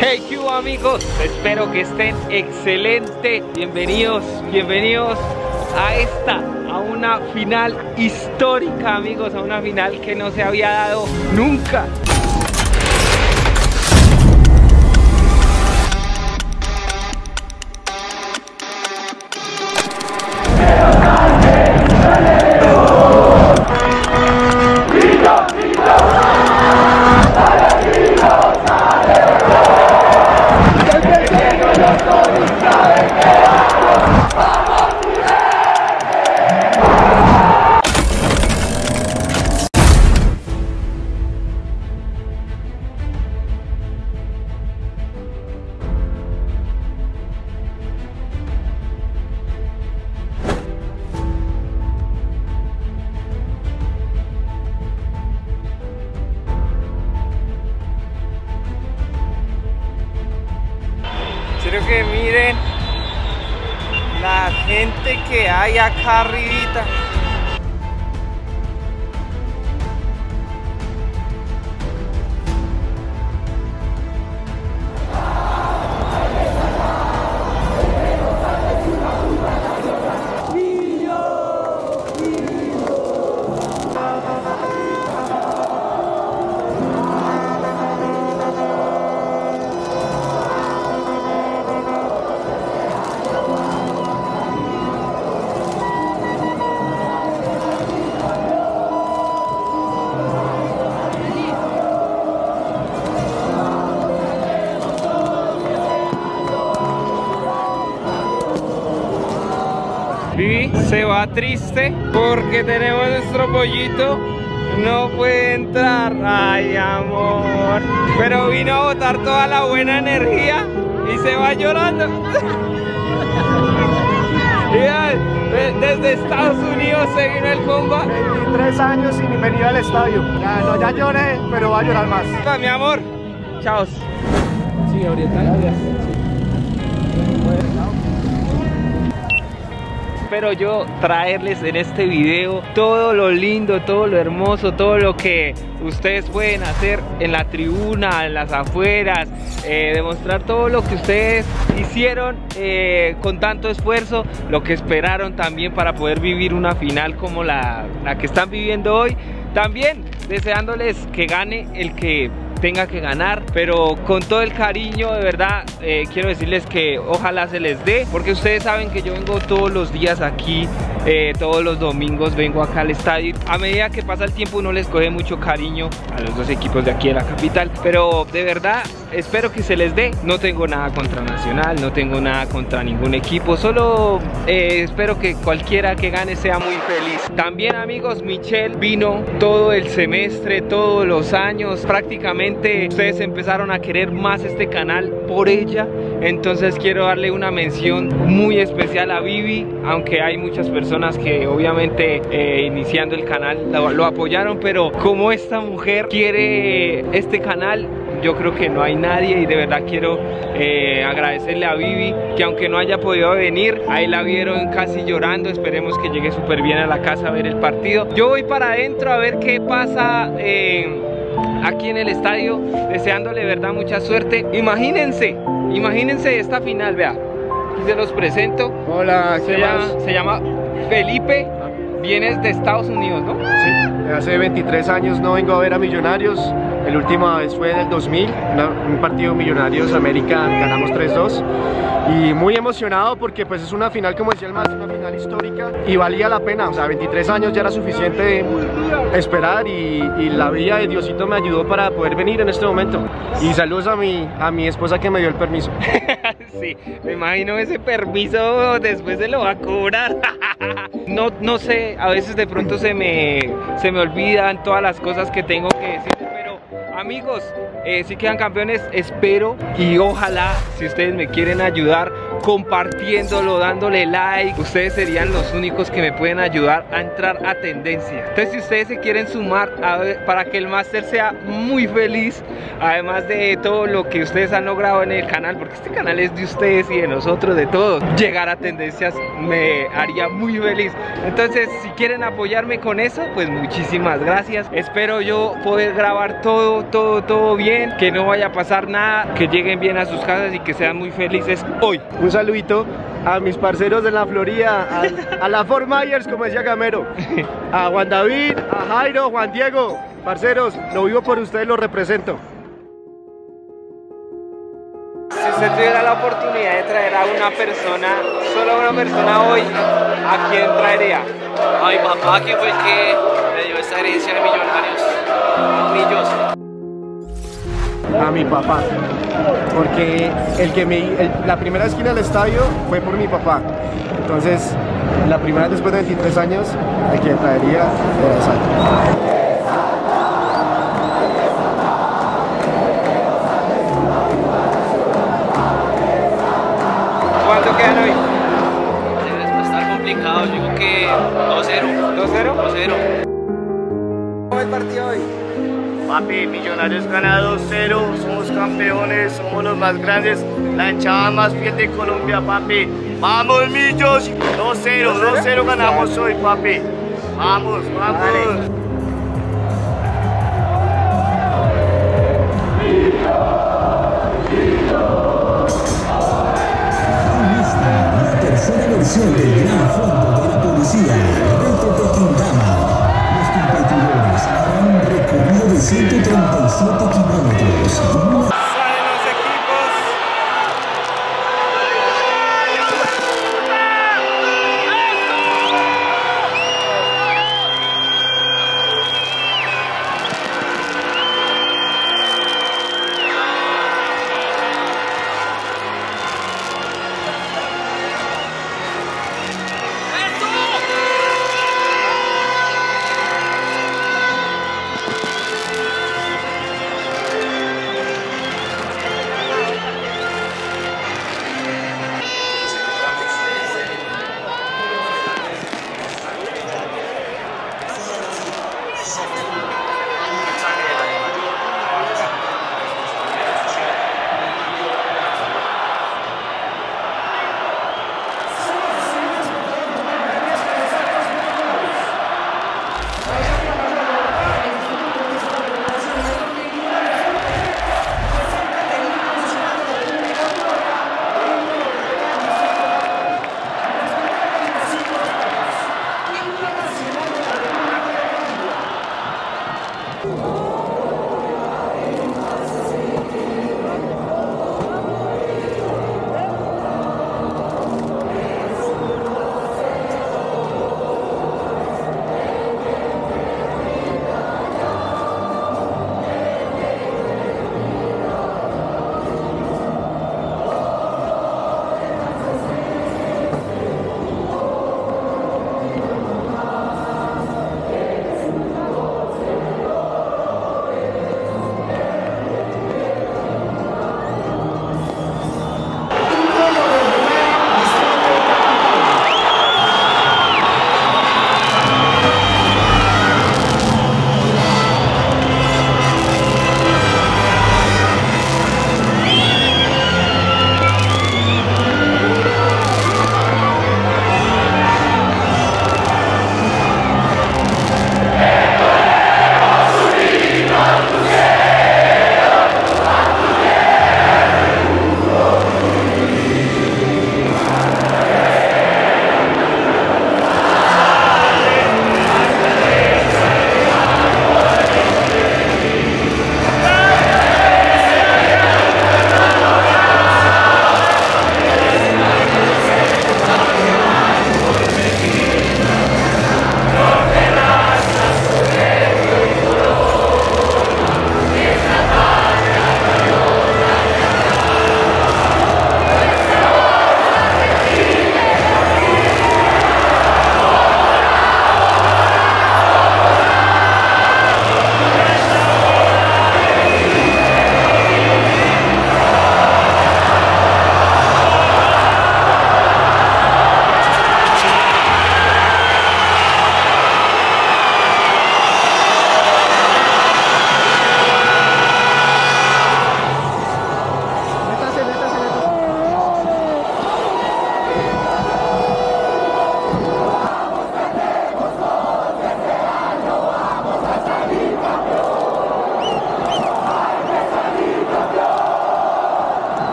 Hey, ¿qué hubo, amigos? Espero que estén excelente. Bienvenidos a una final histórica, amigos, a una final que no se había dado nunca. Quiero que miren la gente que hay acá arribita. Vivi se va triste porque tenemos nuestro pollito, no puede entrar, ay amor, pero vino a botar toda la buena energía y se va llorando. Desde Estados Unidos se vino el comba. 23 años sin venir al estadio, ya lloré, pero va a llorar más. Mi amor, chao. Sí, ahorita gracias. Espero yo traerles en este video todo lo lindo, todo lo hermoso, todo lo que ustedes pueden hacer en la tribuna, en las afueras, demostrar todo lo que ustedes hicieron con tanto esfuerzo, lo que esperaron también para poder vivir una final como la que están viviendo hoy. También deseándoles que gane el que tenga que ganar, pero con todo el cariño, de verdad, quiero decirles que ojalá se les dé, porque ustedes saben que yo vengo todos los días aquí, todos los domingos vengo acá al estadio. A medida que pasa el tiempo uno les coge mucho cariño a los dos equipos de aquí de la capital, pero de verdad espero que se les dé. No tengo nada contra Nacional, no tengo nada contra ningún equipo, solo espero que cualquiera que gane sea muy feliz. También, amigos, Michelle vino todo el semestre, todos los años prácticamente. Ustedes empezaron a querer más este canal por ella, entonces quiero darle una mención muy especial a Vivi, aunque hay muchas personas que obviamente iniciando el canal lo apoyaron, pero como esta mujer quiere este canal, yo creo que no hay nadie, y de verdad quiero agradecerle a Vivi, que aunque no haya podido venir, ahí la vieron casi llorando. Esperemos que llegue súper bien a la casa a ver el partido. Yo voy para adentro a ver qué pasa aquí en el estadio, deseándole, verdad, mucha suerte. Imagínense esta final, vea, aquí se los presento. Hola, se llama Felipe, vienes de Estados Unidos, ¿no? Sí, hace 23 años no vengo a ver a Millonarios, el última vez fue en el 2000, un partido Millonarios América, ganamos 3-2, y muy emocionado porque pues es una final, como decía el más, una final histórica y valía la pena. O sea, 23 años ya era suficiente esperar, y la vida de Diosito me ayudó para poder venir en este momento. Y saludos a mi esposa que me dio el permiso. Sí, me imagino ese permiso después se lo va a cobrar. No sé, a veces de pronto se me olvidan todas las cosas que tengo que decir, pero amigos, si quedan campeones, espero y ojalá, si ustedes me quieren ayudar, compartiéndolo, dándole like. Ustedes serían los únicos que me pueden ayudar a entrar a tendencia. Entonces, si ustedes se quieren sumar para que el máster sea muy feliz, además de todo lo que ustedes han logrado en el canal, porque este canal es de ustedes y de nosotros, de todos, llegar a tendencias me haría muy feliz. Entonces, si quieren apoyarme con eso, pues muchísimas gracias. Espero yo poder grabar todo bien, que no vaya a pasar nada, que lleguen bien a sus casas y que sean muy felices hoy. Un saludito a mis parceros de la Florida, a la Fort Myers, como decía Gamero, a Juan David, a Jairo, Juan Diego. Parceros, lo vivo por ustedes, lo represento. Si usted tuviera la oportunidad de traer a una persona, solo a una persona hoy, ¿a quién traería? A mi papá, que fue el que me dio esta herencia de Millonarios. A mi papá, porque la primera vez que vine al estadio fue por mi papá. Entonces, la primera vez después de 23 años, a quien traería era esa. ¿Cuánto quedan hoy? Va a estar complicado, yo digo que 2-0. 2-0? 2-0. ¿Cómo es el partido hoy? Papi, Millonarios gana 2-0, somos campeones, somos los más grandes, la hinchada más fiel de Colombia, papi. ¡Vamos, Millos! 2-0, 2-0 ganamos hoy, papi. ¡Vamos, vamos! Vale. Versión del gran fondo de la policía, reto de Quintana. Los competidores harán un recorrido de 137 kilómetros. Salen los equipos. ¡Eso!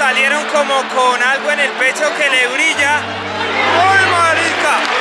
salieron como con algo en el pecho que le brilla. ¡Ay, marica!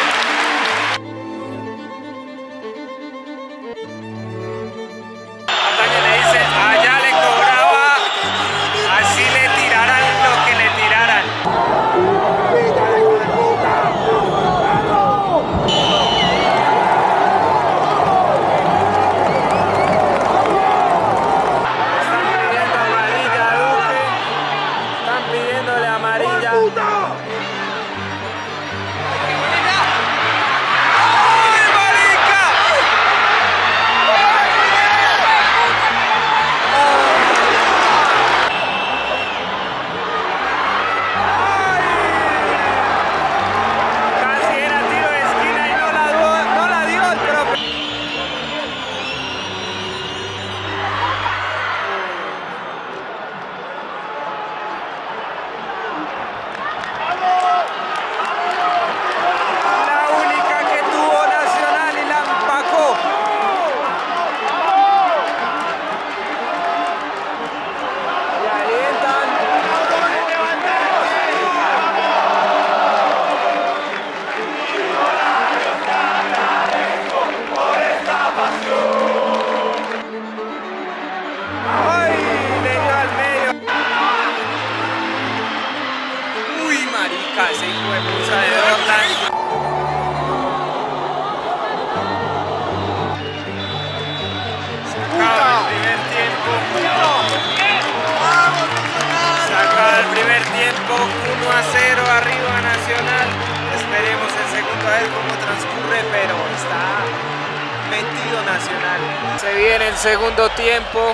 Nacional. Se viene el segundo tiempo.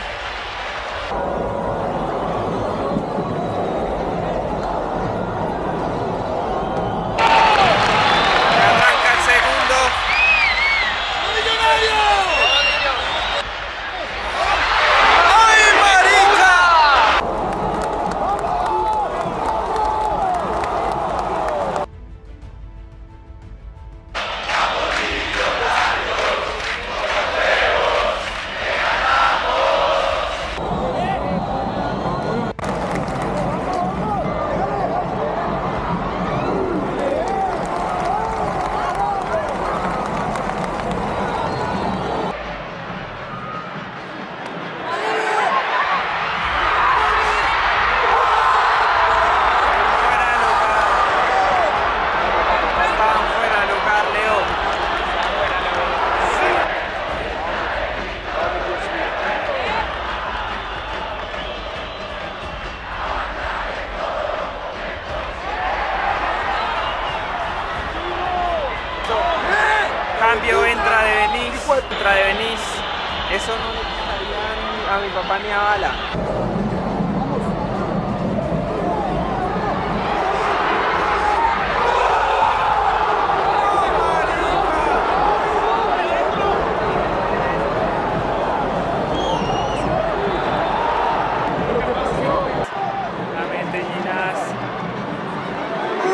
Arranca el segundo. ¡Ay, marica! Entra de Benítez, eso no le quitaría a mi papá ni a bala.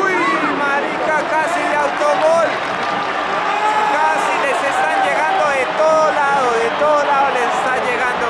¡Uy, marica! ¡Casi de autogol! ¡Casi les están llegando! De todo lado les está llegando.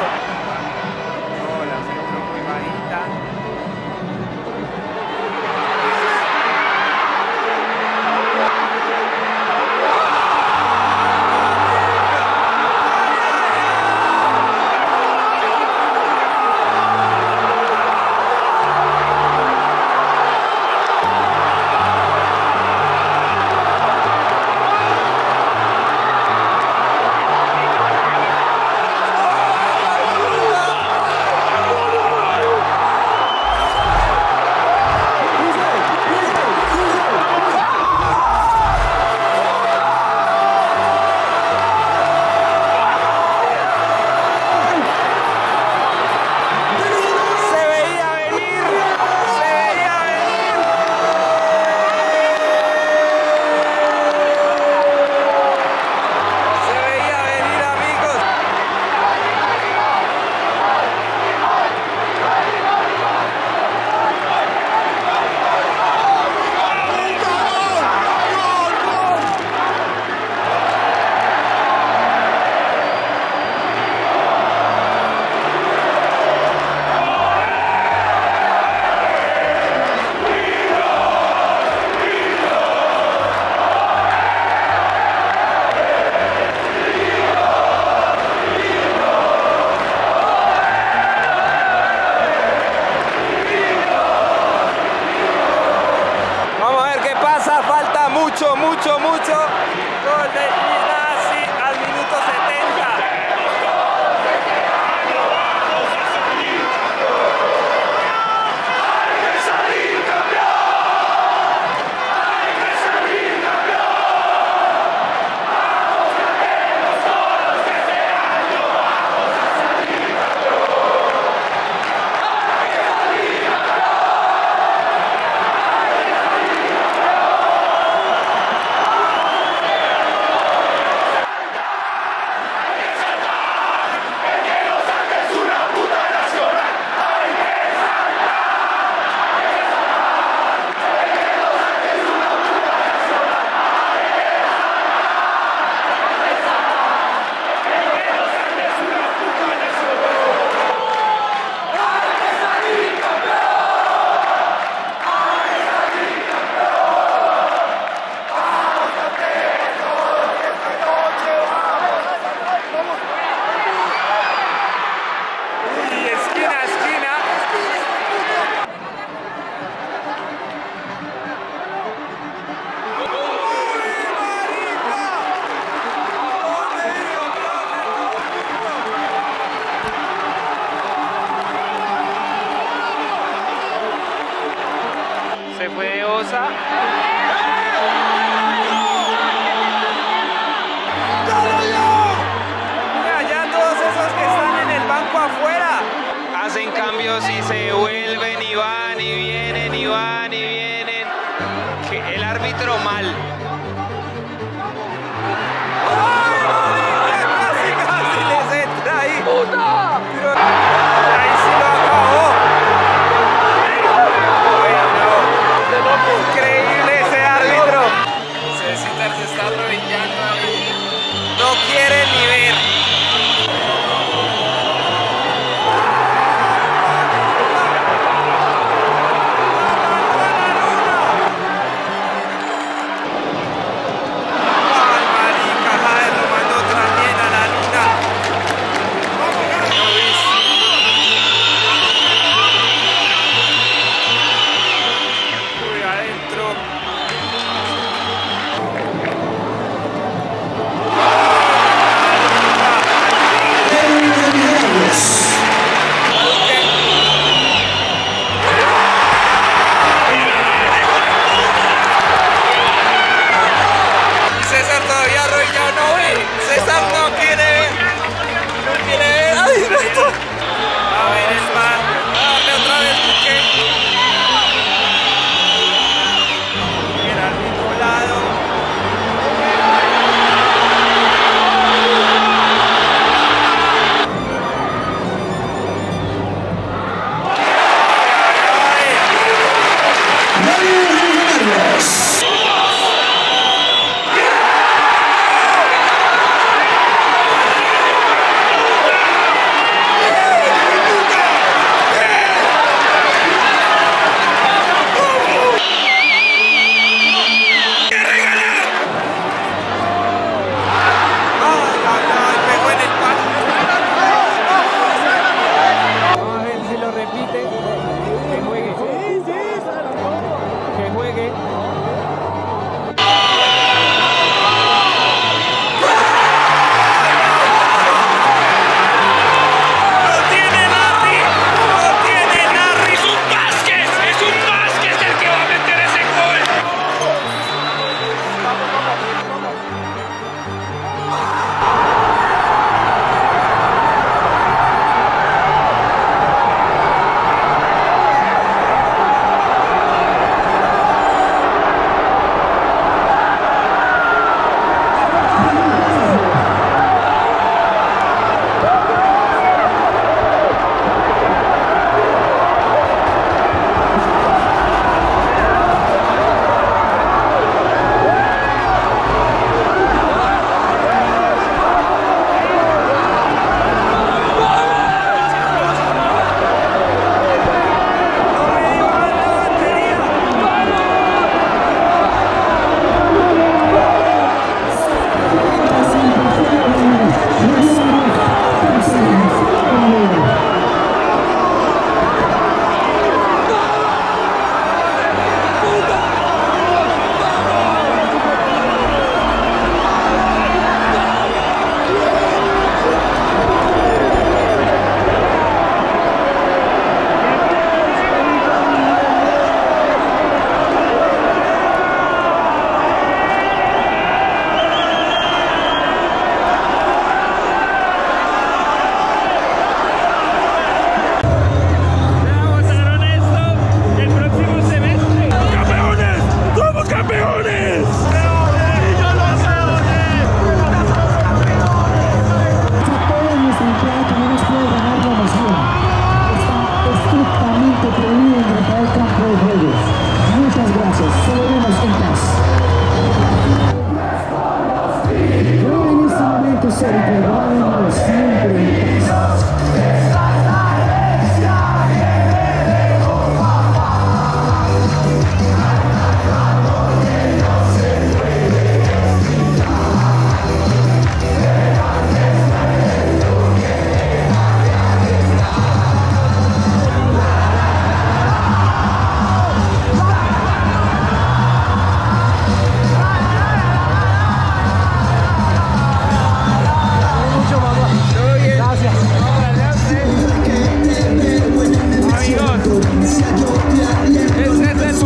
Mendoza. Mira, ya todos esos que están en el banco afuera hacen cambios y se vuelven y van y vienen y van y vienen. El árbitro mal. Es el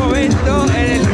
momento en el